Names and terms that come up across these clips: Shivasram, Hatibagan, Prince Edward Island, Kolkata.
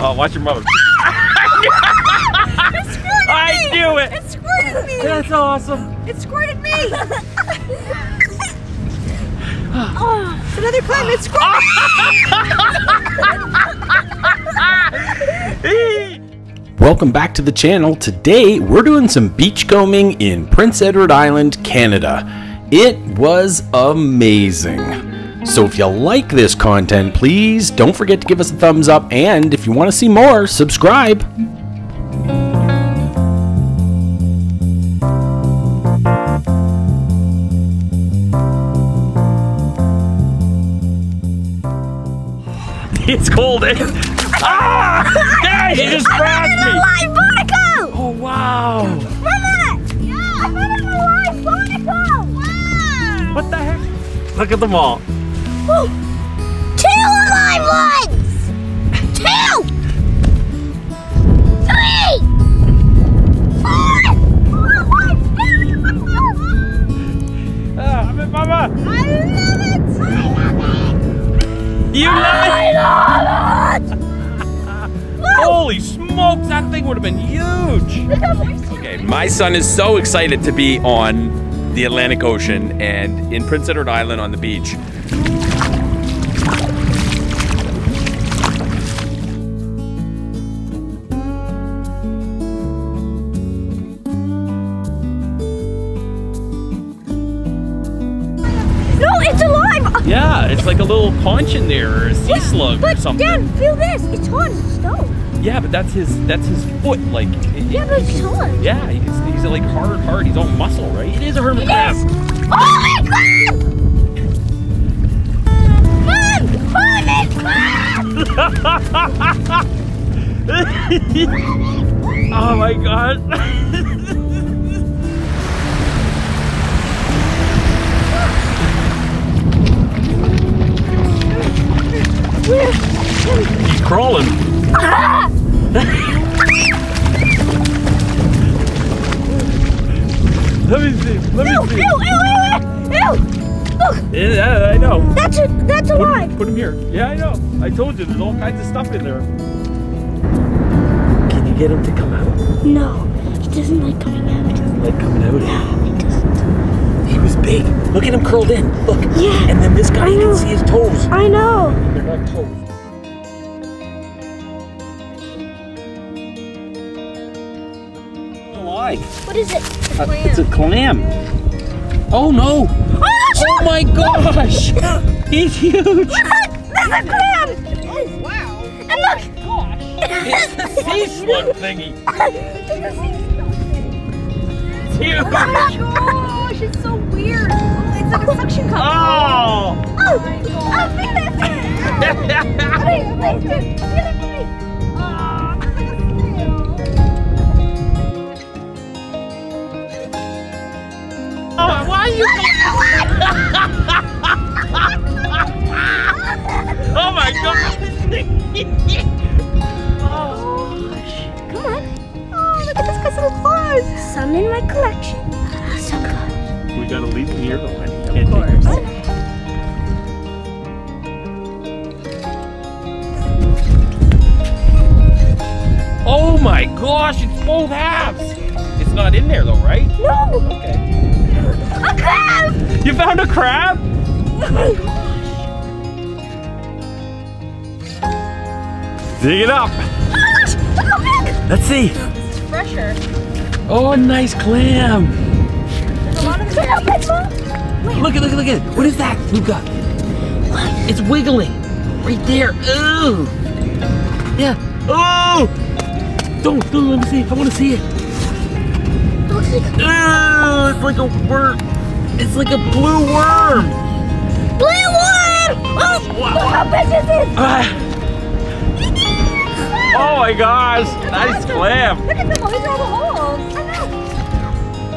Oh, watch your mother. It squirted me! I knew it! It squirted me! That's awesome! It squirted me! Oh, it's another climb, it squirted me! Welcome back to the channel. Today, we're doing some beachcombing in Prince Edward Island, Canada. It was amazing. So if you like this content, please don't forget to give us a thumbs up, and if you want to see more, subscribe. It's cold. Ah! Yeah, you just grabbed me. Live barnacle. Oh wow! Mama, yeah. I'm in a live barnacle. Wow. What the heck? Look at them all. Woo. 2 alive ones! 2! 3! 4! I'm in Mama! I love it! You love it! Holy smokes, that thing would have been huge! Okay, my son is so excited to be on the Atlantic Ocean and in Prince Edward Island on the beach. Yeah, it's like a little conch in there, or a sea slug or something. But Dad, feel this. It's hard as a stone. Yeah, but that's his foot. Like yeah, but it's hard. Yeah, he's like hard. He's all muscle, right? It is a hermit crab. Holy crap! Hermit crab! Oh my god! He's crawling. Ah! Let me see. Ew. Yeah, I know. That's a lie. Put him here. Yeah, I know. I told you there's all kinds of stuff in there. Can you get him to come out? No, he doesn't like coming out. He doesn't like coming out. No, he doesn't. He was big. Look at him curled in. Look. Yeah. And then this guy, you can see his toes. I know. They're not toes. What is it? It's a clam. It's a clam. Oh no! Oh my gosh! He's huge! Look! That's a clam! Oh wow! And look! Gosh! It's a sea slug thingy! It's huge! Oh my gosh! It's so weird! It's like a suction cup! Oh! Oh! I think that's it! Oh my gosh! Oh gosh! Come on! Oh, look at this guy's little claws! Some in my collection. So good. We gotta leave them here, though. Of course. Oh my gosh! It's both halves. It's not in there, though, right? No. Okay. A crab! You found a crab? Dig it up. Oh, so big. Let's see. It's fresher. Oh, nice clam. There's a lot of them. Look at it. What is that, Luca? What? It's wiggling. Right there. Ooh. Yeah. Oh. Don't let me see it. I want to see it. Ooh, it's like a worm. It's like a blue worm. Blue worm! Oh, wow. How big is this? Oh my gosh! That's nice clam. Look at them. These are all the holes. I know.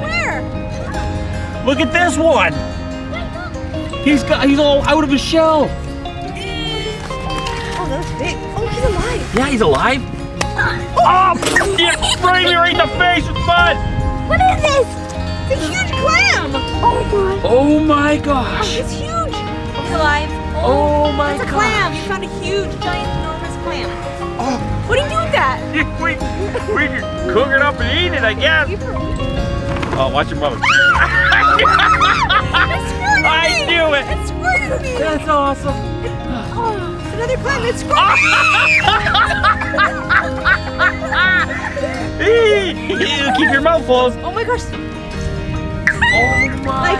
Where? Look at this one. He's all out of his shell. Oh, that was big. Oh, he's alive. Yeah, he's alive. Oh, yeah, sprayed me right in the face with mud. What is this? It's a huge clam! Oh my! Oh my gosh! Oh, it's huge! It's alive! Oh my gosh! It's a clam! You found a huge, giant, enormous clam! Oh! What cook it up and eat it, I guess. Oh, watch your mouth. I knew it. It's squirting. That's awesome. Oh, it's another plant that's squirting. Keep your mouth closed. Oh my gosh. Oh my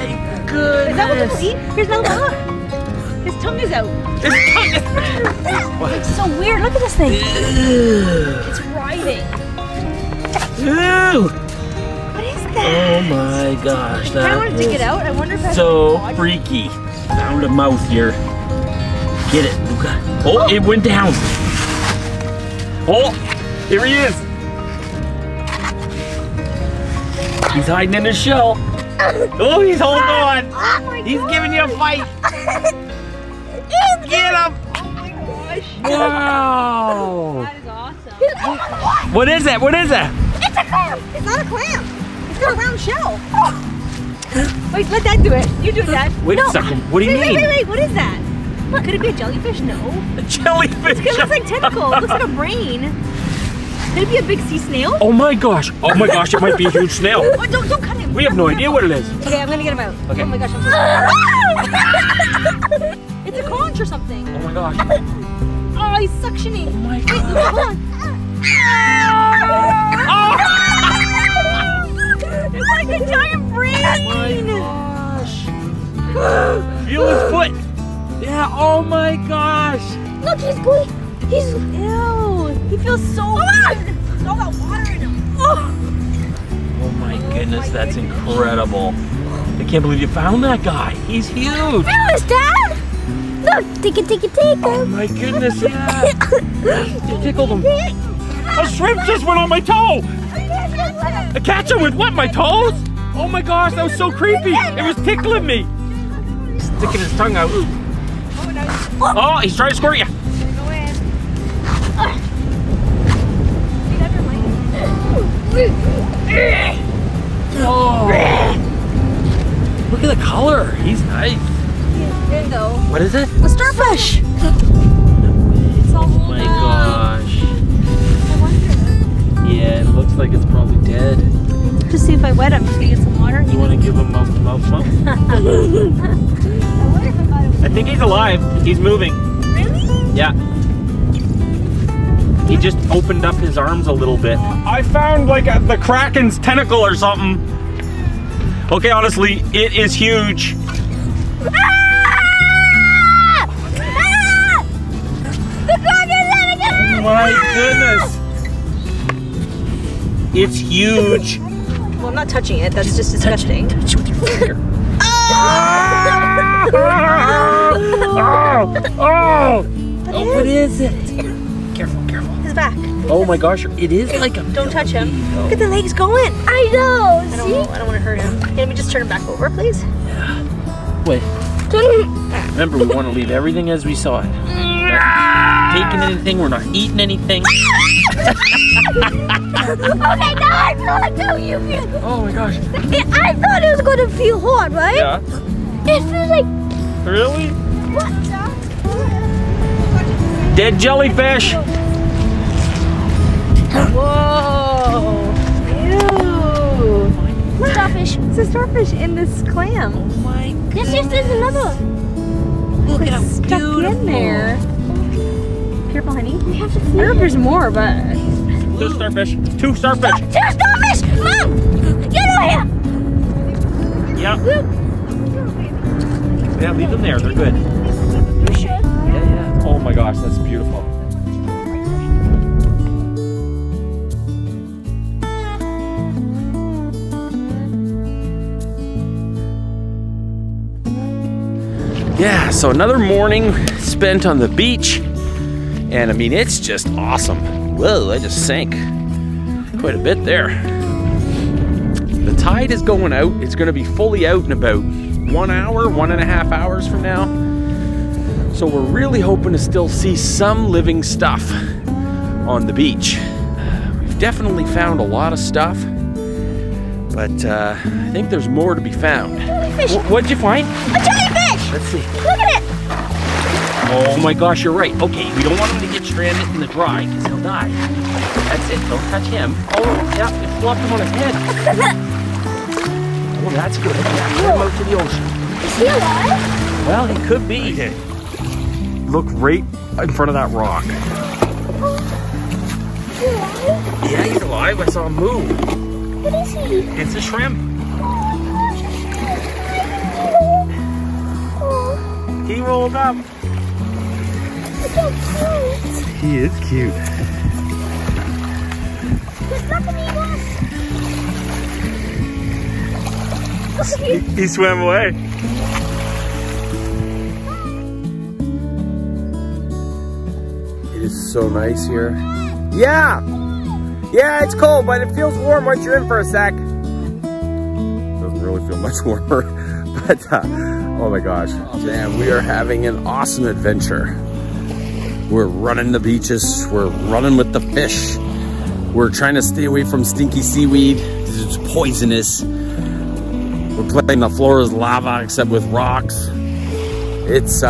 goodness. Is that what people eat? Here's another one. His tongue is out. His tongue is out. It's so weird. Look at this thing. It's writhing. Ew. What is that? Oh my gosh. I want to dig it out. I wonder if that's so freaky. Found a mouth here. Get it, Luca. Oh, it went down. Oh, here he is. He's hiding in his shell. Oh, he's holding on. Oh, he's giving you a fight. Get him! Oh my gosh. Wow! That is awesome. What is it? What is it? It's a clam! It's not a clam! It's got a round shell! Oh. Wait, let that do it. You do that. Wait a second. What do you mean? Wait, what is that? What, could it be a jellyfish? No. A jellyfish? It looks like tentacles. It looks like a brain. Could it be a big sea snail? Oh my gosh. Oh my gosh, it might be a huge snail. Oh, don't cut him. We have no idea what it is. Okay, I'm gonna get him out. Okay. Oh my gosh, I'm so sorry. It's a conch or something. Oh my gosh. Oh, he's suctioning. Oh my god. Wait, hold on. Oh. It's like a giant brain. Oh my gosh. Feel his foot. Yeah, oh my gosh. Look, he's going. He's, ew. He feels so weird. There's all that water in him. Oh, my goodness, that's incredible. I can't believe you found that guy. He's huge. That was Dad. Look, take it, take it. Oh my goodness, yeah. You tickled him. A shrimp just went on my toe. A catcher with what, my toes? Oh my gosh, that was so creepy. It was tickling me. Sticking his tongue out. Oh, he's trying to squirt you. Oh. Look at the color, he's nice. There you go. What is it? A starfish! It's all old. Oh my gosh. I wonder. Yeah, it looks like it's probably dead. Just see if I wet him. Just gonna get some water. You want to give him mouth? I wonder if I got him. I think he's alive. He's moving. Really? Yeah. He just opened up his arms a little bit. I found like the Kraken's tentacle or something. Okay, honestly, it is huge. My goodness, it's huge. Well, I'm not touching it. That's just disgusting. Touch it with your finger. Oh! What is it? Careful, careful. His back. Oh my gosh, it is like a. Don't touch him. Oh. Look at the legs going. I know. See? I don't want to hurt him. Hey, let me just turn him back over, please. Yeah. Wait. Remember, we want to leave everything as we saw it. Taking anything, we're not eating anything. Okay, now I know you feel. Oh my gosh. I thought it was going to feel hard, right? Yeah. It feels like. Really? What? Dead jellyfish. Whoa. Ew. Starfish. It's a starfish in this clam. Oh my god. Yes, there's another one. Look at how beautiful. Stuck in there. Careful, honey. We have to see. I don't know if there's more, but. Two starfish. Two starfish. Two starfish! Mom! Get over here! Yeah. Yeah, leave them there. They're good. You sure? Yeah, yeah. Oh my gosh, that's beautiful. Yeah, so another morning spent on the beach. And I mean, it's just awesome. Whoa, I just sank quite a bit there. The tide is going out. It's gonna be fully out in about 1 hour, 1.5 hours from now. So we're really hoping to still see some living stuff on the beach. We've definitely found a lot of stuff, but I think there's more to be found. Jellyfish. What'd you find? A jellyfish! Let's see. Look at it! Oh my gosh, you're right. Okay, we don't want him to get stranded in the dry because he'll die. That's it, don't touch him. Oh, yeah, it flopped him on his head. Oh, that's good. Yeah, get him out to the ocean. Is he alive? Well, he could be. Okay. Look right in front of that rock. Yeah, he's alive. I saw him move. What is he? It's a shrimp. Oh. He rolled up. He's so cute. He is cute. There's nothing he wants. He swam away. It is so nice here. Yeah! Yeah, it's cold, but it feels warm once you're in for a sec. Doesn't really feel much warmer, but oh my gosh. Man, we are having an awesome adventure. We're running the beaches, we're running with the fish. We're trying to stay away from stinky seaweed, because it's poisonous. We're playing the floor is lava, except with rocks. It's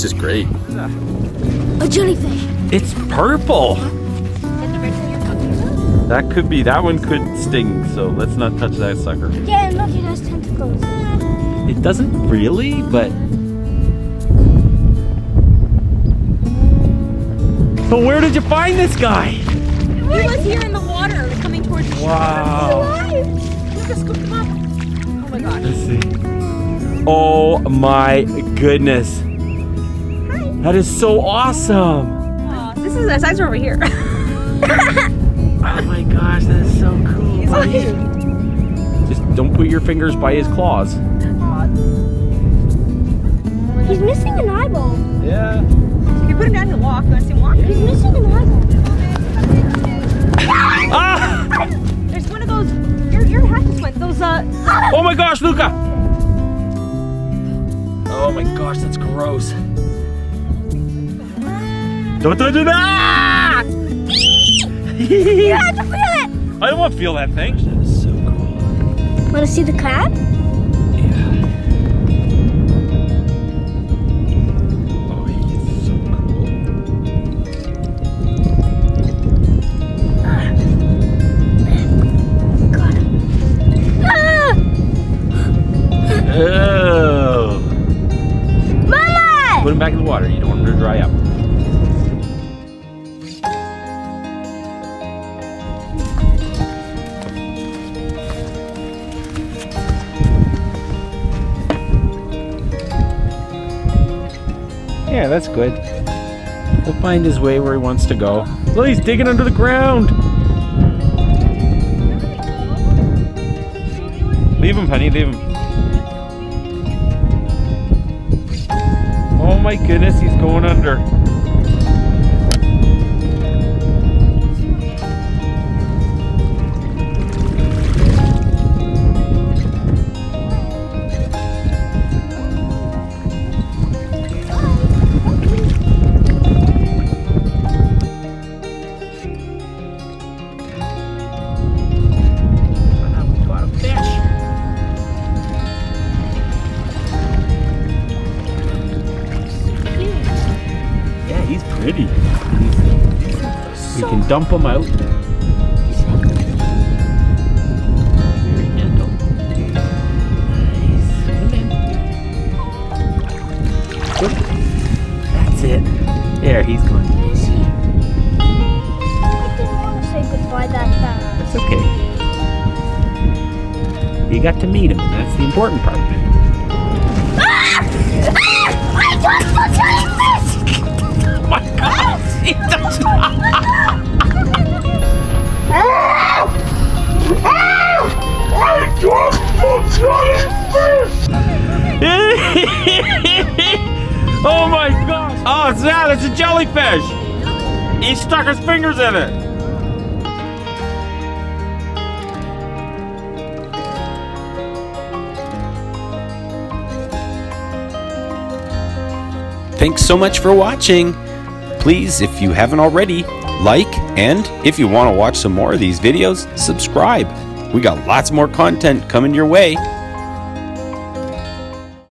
just great. A jellyfish. It's purple. That could be, that one could sting, so let's not touch that sucker. Yeah, and look, it has tentacles. It doesn't really, but... So where did you find this guy? He was here in the water, coming towards the shore. Wow. He's alive. Look, I scooped him up. Oh my gosh. Let's see. Oh my goodness. Hi. That is so awesome. This is the size we're over here. Oh my gosh, that is so cool. He's alive. Just don't put your fingers by his claws. He's missing an eyeball. Yeah. If you put him down to walk, you want to see him walk? He's missing an eyeball. Ah! There's one of those, your hat just went, those, Oh my gosh, Luca! Oh my gosh, that's gross. Don't do that! You have to feel it! I don't want to feel that thing. That is so cool. Want to see the crab? Yeah. Oh, he's so cool. Got him. Ah! Oh. Mama! Put him back in the water. You don't want him to dry up. Yeah, that's good. He'll find his way where he wants to go. Look, he's digging under the ground. Leave him, honey, leave him. Oh my goodness, he's going under. Pretty. We can dump him out. Very gentle. Nice. Good. That's it. There, he's gone. I didn't want to say goodbye that fast. That's okay. You got to meet him, and that's the important part. Ah! Ah! I just oh my God! It does not! I dropped a jellyfish! Oh my gosh! Oh, it's that! It's a jellyfish! He stuck his fingers in it! Thanks so much for watching! Please, if you haven't already, like, and if you want to watch some more of these videos, subscribe. We got lots more content coming your way.